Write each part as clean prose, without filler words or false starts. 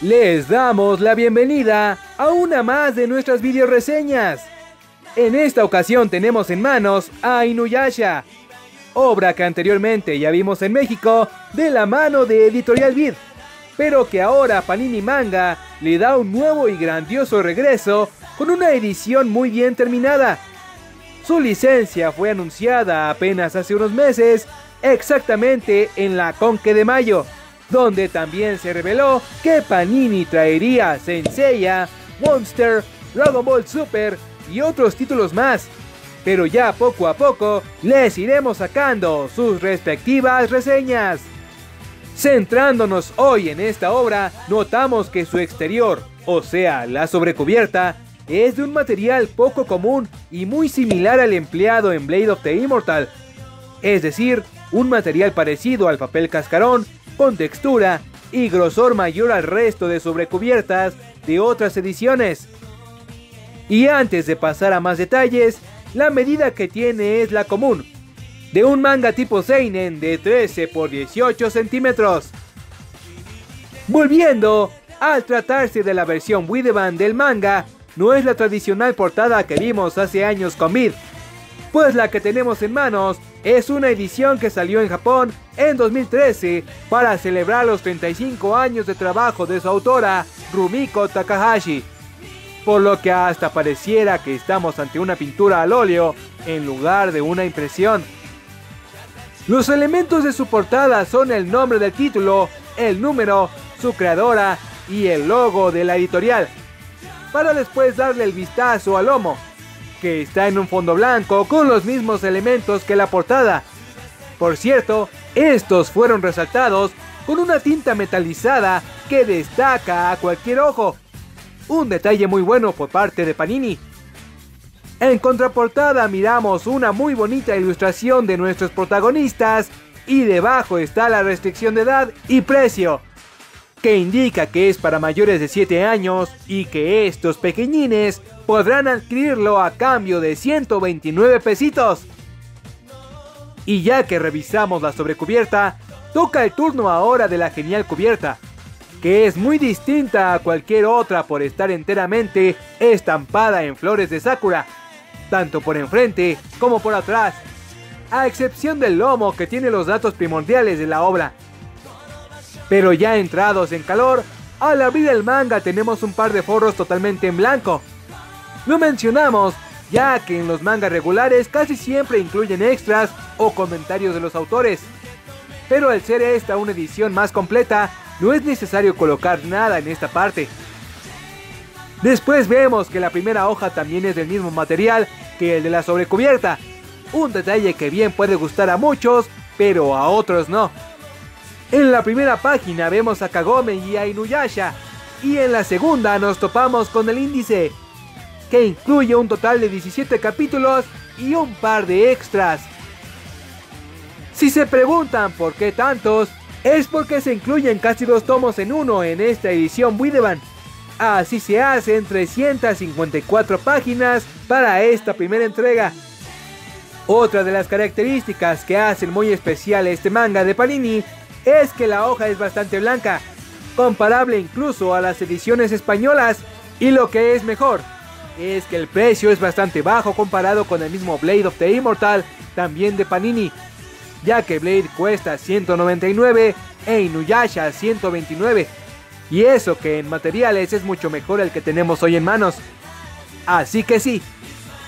Les damos la bienvenida a una más de nuestras videoreseñas. En esta ocasión tenemos en manos a Inuyasha, obra que anteriormente ya vimos en México de la mano de Editorial Vid, pero que ahora Panini Manga le da un nuevo y grandioso regreso con una edición muy bien terminada. Su licencia fue anunciada apenas hace unos meses, exactamente en la Conque de Mayo, donde también se reveló que Panini traería Saint Seiya, Monster, Dragon Ball Super y otros títulos más. Pero ya poco a poco les iremos sacando sus respectivas reseñas. Centrándonos hoy en esta obra, notamos que su exterior, o sea, la sobrecubierta, es de un material poco común y muy similar al empleado en Blade of the Immortal, es decir, un material parecido al papel cascarón, con textura y grosor mayor al resto de sobrecubiertas de otras ediciones. Y antes de pasar a más detalles, la medida que tiene es la común, de un manga tipo seinen de 13 por 18 centímetros. Volviendo, al tratarse de la versión Wideband del manga, no es la tradicional portada que vimos hace años con Vid, pues la que tenemos en manos es una edición que salió en Japón en 2013 para celebrar los 35 años de trabajo de su autora Rumiko Takahashi, por lo que hasta pareciera que estamos ante una pintura al óleo en lugar de una impresión. Los elementos de su portada son el nombre del título, el número, su creadora y el logo de la editorial, para después darle el vistazo al lomo, que está en un fondo blanco con los mismos elementos que la portada. Por cierto, estos fueron resaltados con una tinta metalizada que destaca a cualquier ojo, un detalle muy bueno por parte de Panini. En contraportada miramos una muy bonita ilustración de nuestros protagonistas y debajo está la restricción de edad y precio, que indica que es para mayores de 7 años y que estos pequeñines podrán adquirirlo a cambio de 129 pesitos. Y ya que revisamos la sobrecubierta, toca el turno ahora de la genial cubierta, que es muy distinta a cualquier otra por estar enteramente estampada en flores de sakura, tanto por enfrente como por atrás, a excepción del lomo que tiene los datos primordiales de la obra. Pero ya entrados en calor, al abrir el manga tenemos un par de forros totalmente en blanco. Lo mencionamos, ya que en los mangas regulares casi siempre incluyen extras o comentarios de los autores, pero al ser esta una edición más completa, no es necesario colocar nada en esta parte. Después vemos que la primera hoja también es del mismo material que el de la sobrecubierta, un detalle que bien puede gustar a muchos, pero a otros no. En la primera página vemos a Kagome y a Inuyasha, y en la segunda nos topamos con el índice, que incluye un total de 17 capítulos y un par de extras. Si se preguntan por qué tantos, es porque se incluyen casi 2 tomos en uno en esta edición Wideband. Así se hacen 354 páginas para esta primera entrega. Otra de las características que hacen muy especial este manga de Panini es que la hoja es bastante blanca, comparable incluso a las ediciones españolas, y lo que es mejor, es que el precio es bastante bajo comparado con el mismo Blade of the Immortal, también de Panini, ya que Blade cuesta 199 e Inuyasha 129, y eso que en materiales es mucho mejor el que tenemos hoy en manos. Así que sí,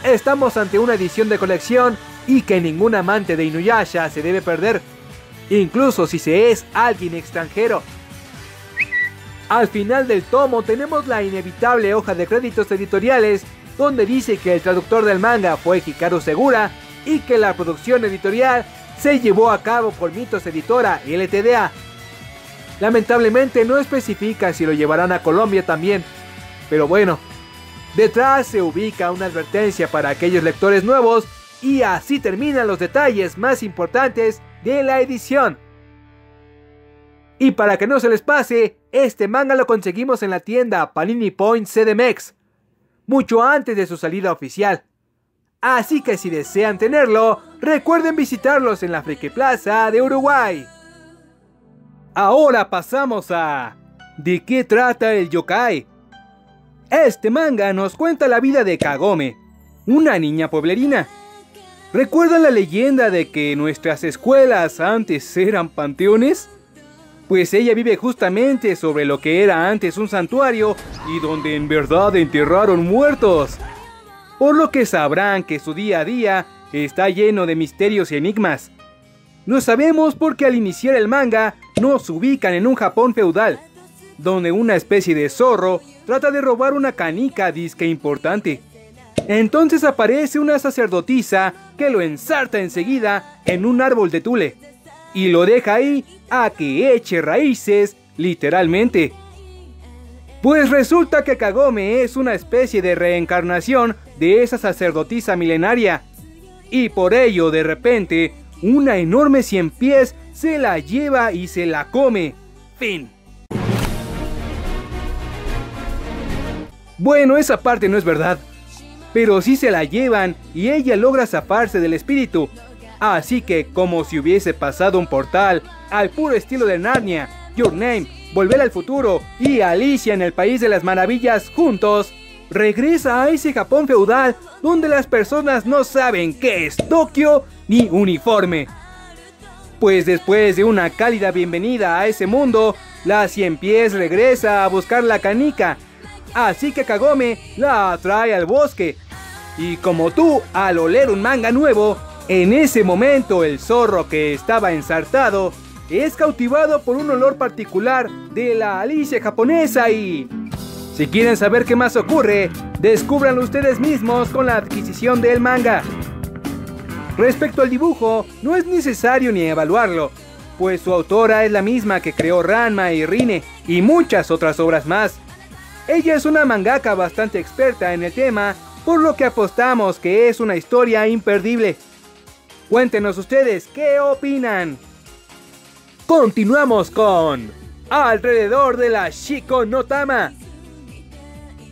estamos ante una edición de colección y que ningún amante de Inuyasha se debe perder, incluso si se es alguien extranjero. Al final del tomo tenemos la inevitable hoja de créditos editoriales, donde dice que el traductor del manga fue Hikaru Segura y que la producción editorial se llevó a cabo por Mitos Editora LTDA. Lamentablemente no especifica si lo llevarán a Colombia también, pero bueno. Detrás se ubica una advertencia para aquellos lectores nuevos y así terminan los detalles más importantes de la edición. Y para que no se les pase, este manga lo conseguimos en la tienda Panini Point CDMX, mucho antes de su salida oficial. Así que si desean tenerlo, recuerden visitarlos en la Friki Plaza de Uruguay. Ahora pasamos a ¿De qué trata el yokai? Este manga nos cuenta la vida de Kagome, una niña pueblerina. ¿Recuerdan la leyenda de que nuestras escuelas antes eran panteones? Pues ella vive justamente sobre lo que era antes un santuario y donde en verdad enterraron muertos. Por lo que sabrán que su día a día está lleno de misterios y enigmas. Lo sabemos porque al iniciar el manga nos ubican en un Japón feudal, donde una especie de zorro trata de robar una canica disque importante. Entonces aparece una sacerdotisa que lo ensarta enseguida en un árbol de tule y lo deja ahí a que eche raíces, literalmente. Pues resulta que Kagome es una especie de reencarnación de esa sacerdotisa milenaria y por ello de repente una enorme cien pies se la lleva y se la come. Fin. Bueno, esa parte no es verdad, pero sí se la llevan y ella logra zafarse del espíritu, así que como si hubiese pasado un portal, al puro estilo de Narnia, Your Name, Volver al Futuro y Alicia en el País de las Maravillas juntos, regresa a ese Japón feudal donde las personas no saben qué es Tokio ni uniforme. Pues después de una cálida bienvenida a ese mundo, la Cien Pies regresa a buscar la canica, así que Kagome la atrae al bosque. Y como tú al oler un manga nuevo, en ese momento el zorro que estaba ensartado es cautivado por un olor particular de la Alicia japonesa y... Si quieren saber qué más ocurre, descúbranlo ustedes mismos con la adquisición del manga. Respecto al dibujo, no es necesario ni evaluarlo, pues su autora es la misma que creó Ranma y Rinne y muchas otras obras más. Ella es una mangaka bastante experta en el tema, por lo que apostamos que es una historia imperdible. Cuéntenos ustedes qué opinan. Continuamos con Alrededor de la Shiko no Tama.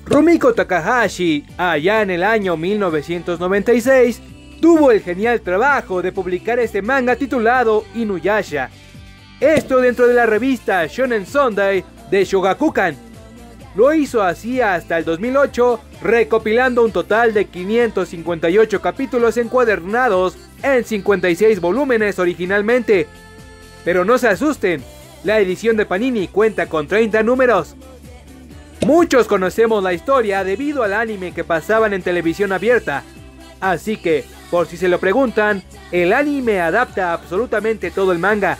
Rumiko Takahashi, allá en el año 1996, tuvo el genial trabajo de publicar este manga titulado Inuyasha. Esto dentro de la revista Shonen Sunday de Shogakukan. Lo hizo así hasta el 2008, recopilando un total de 558 capítulos encuadernados en 56 volúmenes originalmente. Pero no se asusten, la edición de Panini cuenta con 30 números. Muchos conocemos la historia debido al anime que pasaban en televisión abierta. Así que, por si se lo preguntan, el anime adapta absolutamente todo el manga.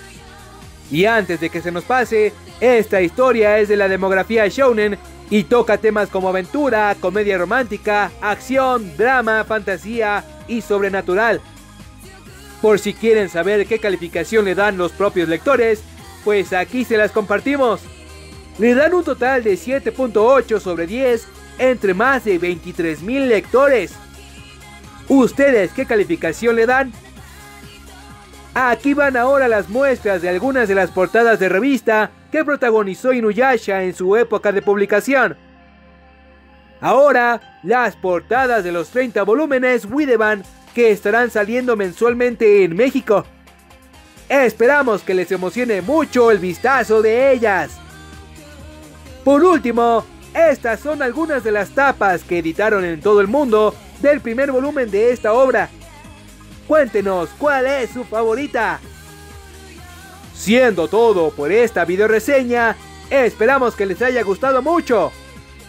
Y antes de que se nos pase... Esta historia es de la demografía shounen y toca temas como aventura, comedia romántica, acción, drama, fantasía y sobrenatural. Por si quieren saber qué calificación le dan los propios lectores, pues aquí se las compartimos. Le dan un total de 7.8 sobre 10 entre más de 23,000 lectores. ¿Ustedes qué calificación le dan? Aquí van ahora las muestras de algunas de las portadas de revista que protagonizó Inuyasha en su época de publicación. Ahora, las portadas de los 30 volúmenes Wideband que estarán saliendo mensualmente en México. Esperamos que les emocione mucho el vistazo de ellas. Por último, estas son algunas de las tapas que editaron en todo el mundo del primer volumen de esta obra. Cuéntenos cuál es su favorita. Siendo todo por esta video reseña, esperamos que les haya gustado mucho.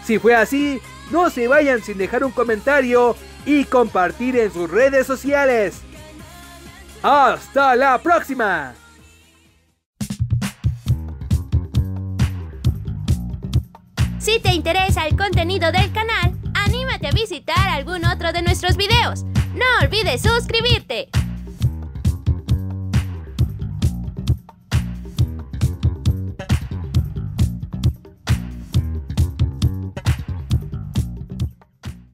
Si fue así, no se vayan sin dejar un comentario y compartir en sus redes sociales. ¡Hasta la próxima! Si te interesa el contenido del canal, anímate a visitar algún otro de nuestros videos. No olvides suscribirte.